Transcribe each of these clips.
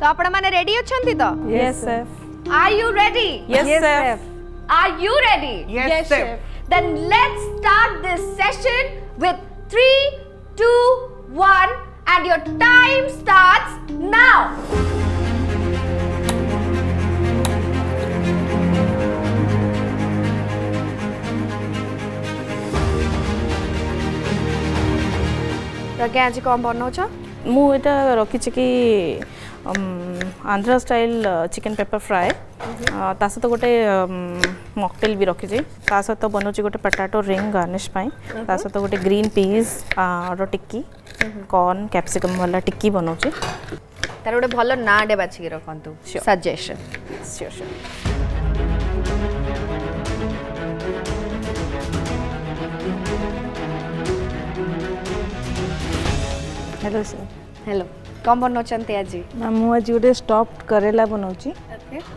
तो आपण माने रेडी अछंती तो? Yes sir. Are you ready? Yes sir. Are you ready? Yes sir. Then let's start this session with 3, 2, 1 and your time starts now. रखे आज कौन बनना चाह? मुझे तो रखी चिकी Andhra style chicken pepper fry तासा तो गोटे मॉकटेल भी रखी जी तासा तो बनोची गोटे पटाटो रिंग गार्निश पाई तासा तो गोटे ग्रीन पीस और टिक्की कॉर्न कैप्सिकम वाला टिक्की बनोची तार गोटे भल्ला ना डे बाची के रखूँ तू suggestion suggestion hello sir hello कौन बनना चाहते आज मु आज गोटे स्टफ्ड करेला बनाउची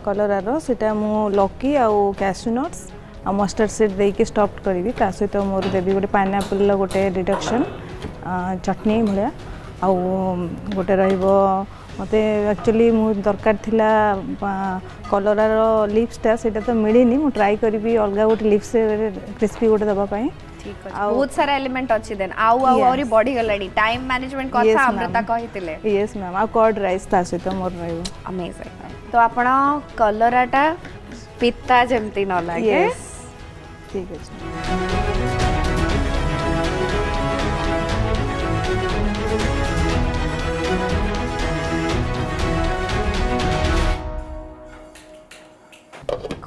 कलर रो सेटा मु लॉकी आ कैश्यू नट्स आ मस्टर्ड सीड देके स्टफ्ड करबी ता सहित मोर देबी गोटे पाइनएप्पल ला गोटे रिडक्शन चटनी भलिया आ गोटे रहइबो मते एक्चुअली मु दरकार थिला कलर रो लीव्स ता सेटा तो मिलिनी मु ट्राई करबी अलगा गोटे लीव्स क्रिस्पी गोटे दबा पाए बहुत सारा एलिमेंट अच्छी देन आउ आउ और बॉडी गलडी टाइम मैनेजमेंट कथा अमृता कहितले यस मैम आ कर्ड राइस ता से तो मोर रहबो अमेजिंग तो आपण कलराटा पित्ता जेमती न लागे यस ठीक है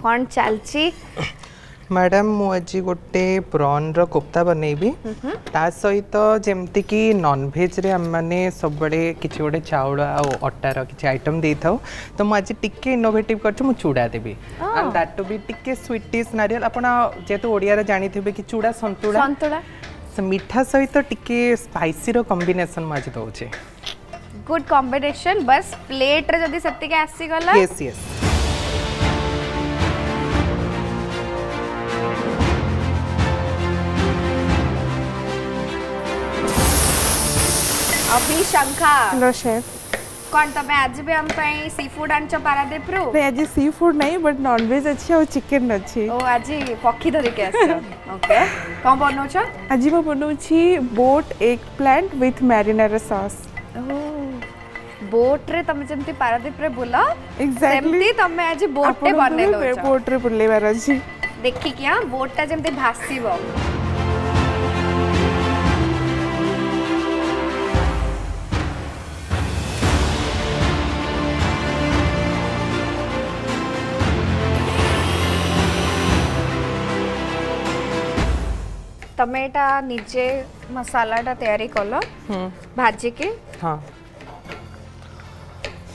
कोन चलची मैडम मुझे गोटे प्रॉन रो कोफ्ता बनैबी ता सहित जेमती की नॉन वेज रे माने सब बड़े किछ गोटे चाउल आ अटा रो किछ आइटम दे थाउ तो मुझे टिके इनोवेटिव करछु मु चूड़ा देबी एंड दैट टू बी टिके स्वीटिश नारियल अपना जेतु ओडिया रे जानि थिबे की चूड़ा संतुड़ा संतुड़ा मीठा सहित टिके स्पाइसी रो कॉम्बिनेशन मुझे दोछे गुड कॉम्बिनेशन बस प्लेट रे जदी सत्ते के आसी गला यस यस अभी शंका हेलो शेफ कौन तो मैं आज भी हम पाई सी फूड आंचो पारा दे प्रो मैं आज सी फूड नहीं बट नॉन वेज अच्छी और चिकन अच्छी ओ आज पक्की धरी के आसे ओके कौन बननो छ आज मैं बनउ छी boat eggplant with marinara sauce ओ बोट रे तुम जेमती पारा दे प्रो बोला एग्जैक्टली तुम मैं आज बोट पे बनने दो बोट रे बुले बार जी देखि क्या बोट ता जेमती भासीबो टमेटा नीचे मसाला टा तैयारी करलो भाजी के हाँ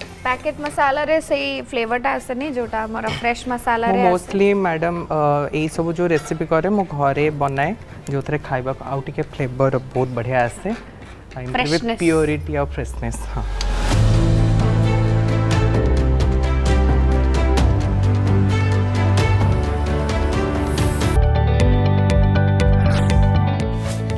पैकेट मसाला रे सही फ्लेवर टा ऐसा नहीं जोटा हमारा फ्रेश मसाला रे मोस्टली मैडम ये सब जो रेसिपी करे मु घरे बनाए जो तेरे खाइबा आउट के फ्लेवर बहुत बढ़िया ऐसे फ्रेशनेस प्योरिटी और फ्रेशनेस हाँ